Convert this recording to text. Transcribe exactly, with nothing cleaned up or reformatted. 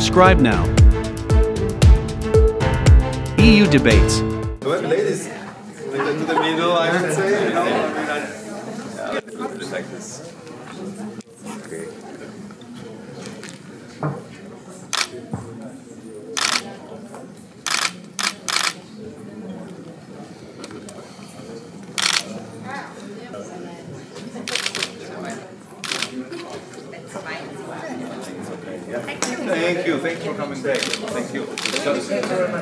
Subscribe now. E U Debates. Well, ladies, like into the middle, I would say, you know, I mean, I, yeah, like this. Okay. Thank you, thanks for coming back. Thank you.